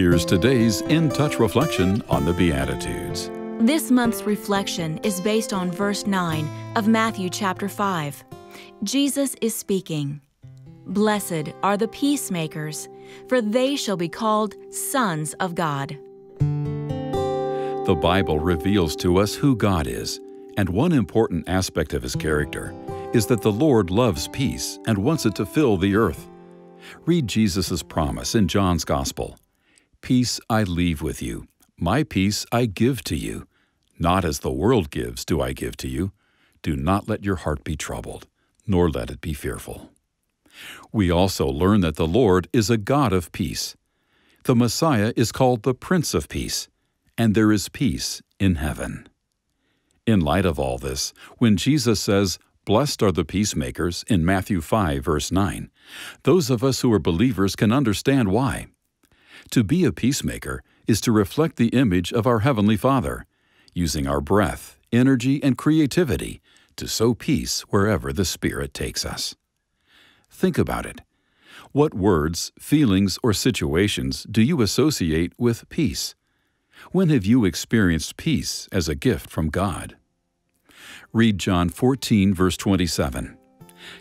Here's today's In Touch reflection on the Beatitudes. This month's reflection is based on verse 9 of Matthew chapter 5. Jesus is speaking. Blessed are the peacemakers, for they shall be called sons of God. The Bible reveals to us who God is, and one important aspect of His character is that the Lord loves peace and wants it to fill the earth. Read Jesus' promise in John's Gospel. Peace I leave with you, my peace I give to you. Not as the world gives do I give to you. Do not let your heart be troubled, nor let it be fearful. We also learn that the Lord is a God of peace. The Messiah is called the Prince of Peace, and there is peace in heaven. In light of all this, when Jesus says, "Blessed are the peacemakers," in Matthew 5, verse 9, those of us who are believers can understand why. To be a peacemaker is to reflect the image of our Heavenly Father, using our breath, energy, and creativity to sow peace wherever the Spirit takes us. Think about it. What words, feelings, or situations do you associate with peace? When have you experienced peace as a gift from God? Read John 14, verse 27.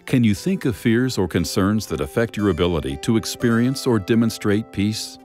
Can you think of fears or concerns that affect your ability to experience or demonstrate peace?